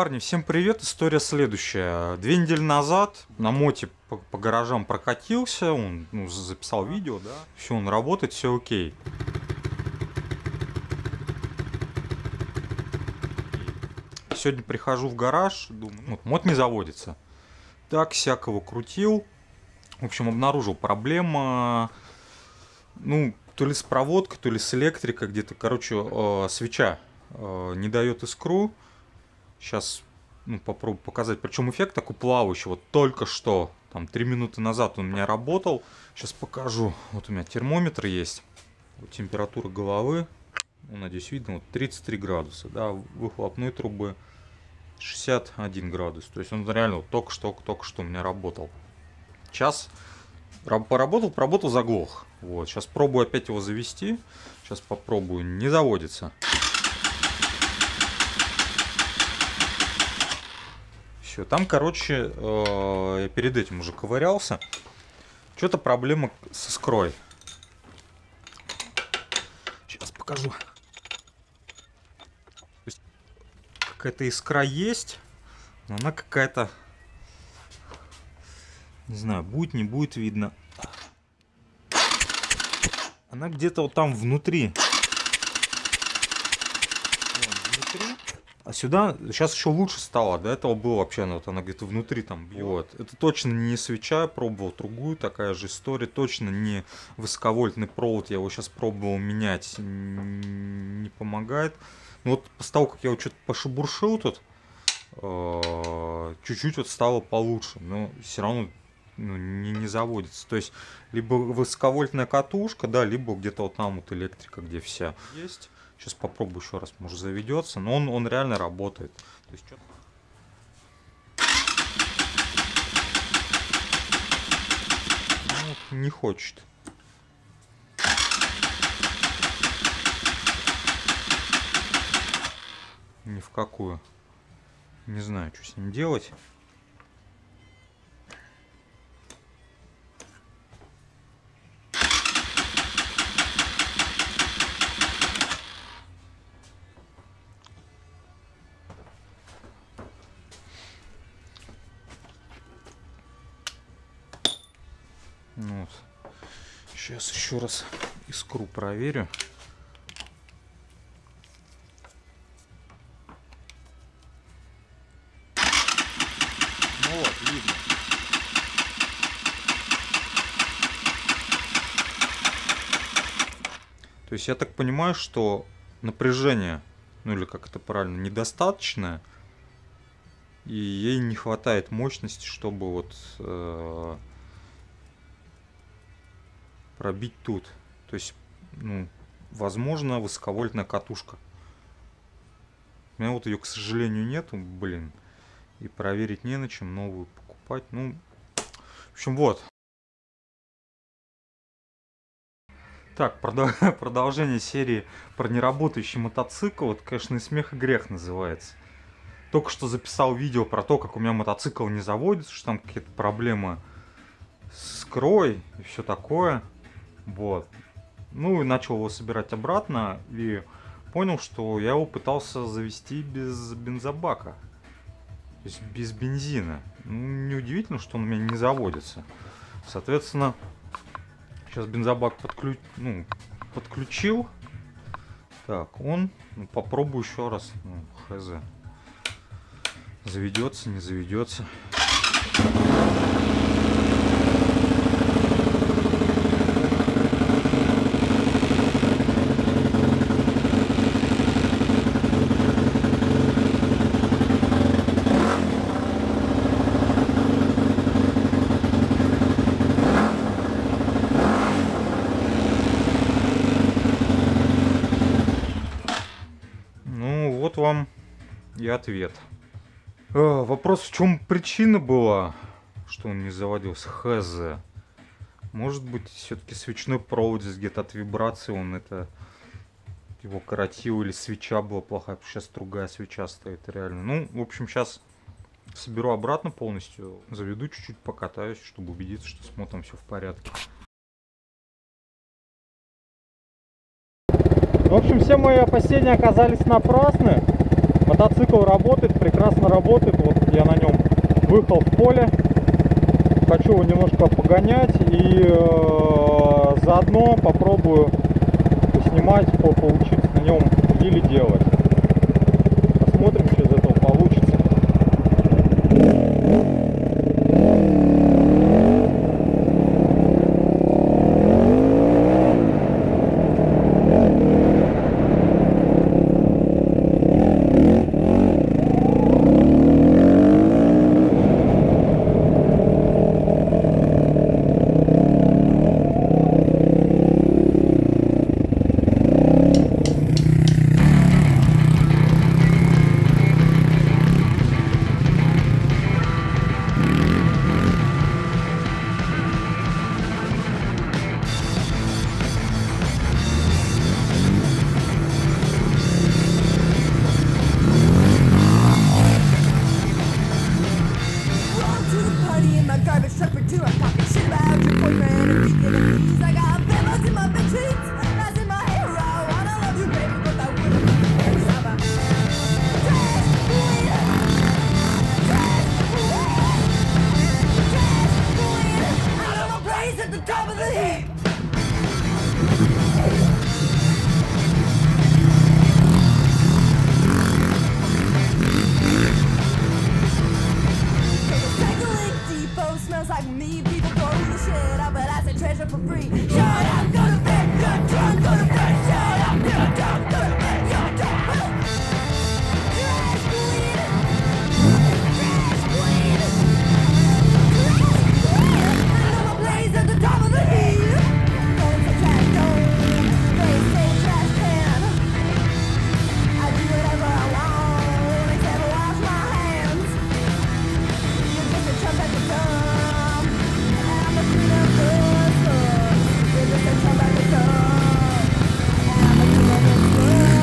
Парни, всем привет. История следующая. 2 недели назад на моте по гаражам прокатился, он записал видео, да. Все, он работает, все окей. Сегодня прихожу в гараж, думаю, вот, мод не заводится. Так, всякого крутил. В общем, обнаружил проблема, ну, то ли с проводкой, то ли с электрикой где-то. Короче, свеча не дает искру. Сейчас попробую показать. Причем эффект такой плавающий. Вот только что, там 3 минуты назад он у меня работал. Сейчас покажу. Вот у меня термометр есть. Вот температура головы. Ну, надеюсь, видно. Вот 33 градуса. Да, выхлопной трубы 61 градус. То есть он реально вот только что у меня работал. Час поработал, заглох. Вот. Сейчас пробую опять его завести. Сейчас попробую. Не заводится. Все, там, короче, я перед этим уже ковырялся. Что-то проблема с искрой. Сейчас покажу. Какая-то искра есть, но она какая-то... Не знаю, будет, не будет видно. Она где-то вот там внутри. А сюда сейчас еще лучше стало. До этого было вообще, вот она где-то внутри там бьет. Вот. Это точно не свеча, пробовал другую, такая же история. Точно не высоковольтный провод, я его сейчас пробовал менять, не помогает. Ну вот после того, как я его что-то пошебуршил тут, чуть-чуть вот стало получше, но все равно не заводится. То есть либо высоковольтная катушка, да, либо где-то вот там вот электрика, где вся есть. Сейчас попробую еще раз, может заведется, но он реально работает. То есть, ну, не хочет. Ни в какую. Не знаю, что с ним делать. Вот. Сейчас еще раз искру проверю. Ну вот, видно. То есть я так понимаю, что напряжение, ну или как это правильно, недостаточное, и ей не хватает мощности, чтобы вот... пробить тут. То есть, ну, возможно, высоковольтная катушка. У меня вот ее, к сожалению, нету, блин. И проверить не на чем, новую покупать. Ну, в общем, вот. Так, продолжение серии про неработающий мотоцикл. Вот, конечно, и смех, и грех называется. Только что записал видео про то, как у меня мотоцикл не заводится, что там какие-то проблемы с искрой и все такое. Вот. Ну и начал его собирать обратно и понял, что я его пытался завести без бензобака. То есть без бензина. Ну, неудивительно, что он у меня не заводится. Соответственно, сейчас бензобак подключил. Так, он. Ну, попробую еще раз. Ну, хз. Заведется, не заведется. Вам и ответ. Вопрос, в чем причина была, что он не заводился, хз. Может быть, все-таки свечной провод здесь где-то от вибрации он это его коротил, или свеча была плохая, сейчас другая свеча стоит реально. Ну, в общем, сейчас соберу обратно полностью, заведу, чуть-чуть покатаюсь, чтобы убедиться, что с мотом все в порядке. В общем, все мои опасения оказались напрасны. Мотоцикл работает, прекрасно работает. Вот я на нем выехал в поле. Хочу его немножко погонять и заодно попробую поснимать, поучиться на нем или делать. Посмотрим, что из этого получится. We'll be right back.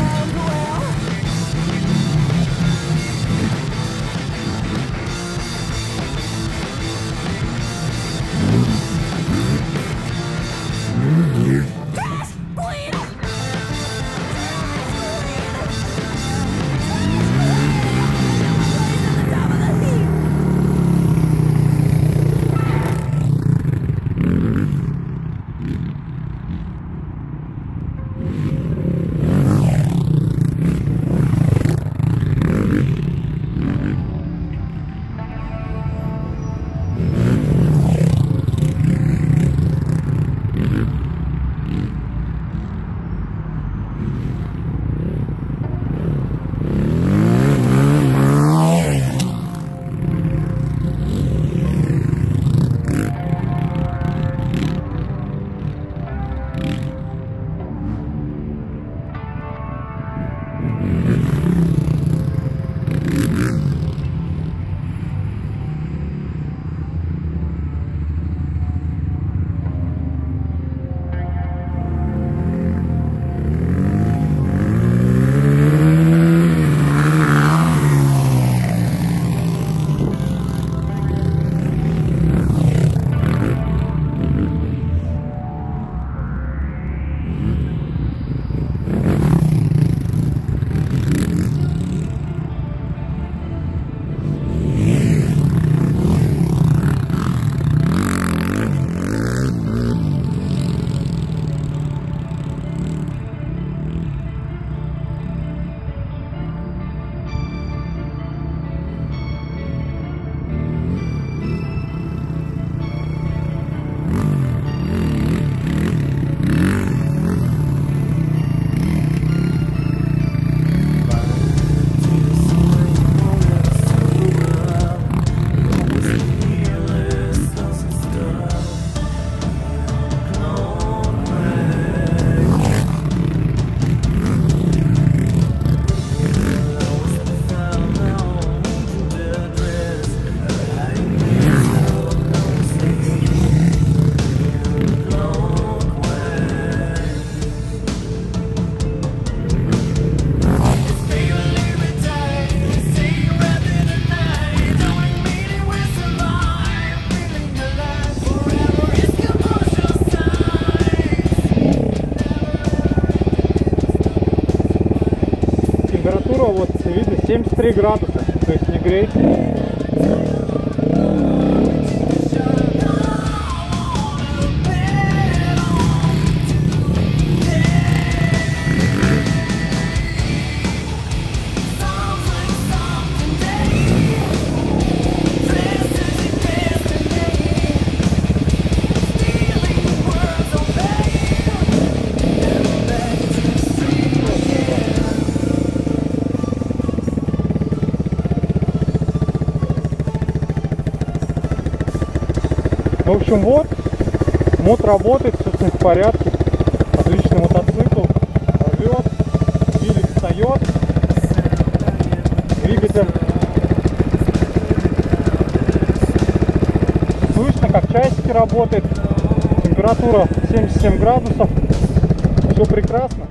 73 градуса, то есть не греет. В общем, вот, мод работает, все в порядке, отличный мотоцикл, рвет, пилик встает, двигатель, слышно, как часики работает, температура 77 градусов, все прекрасно.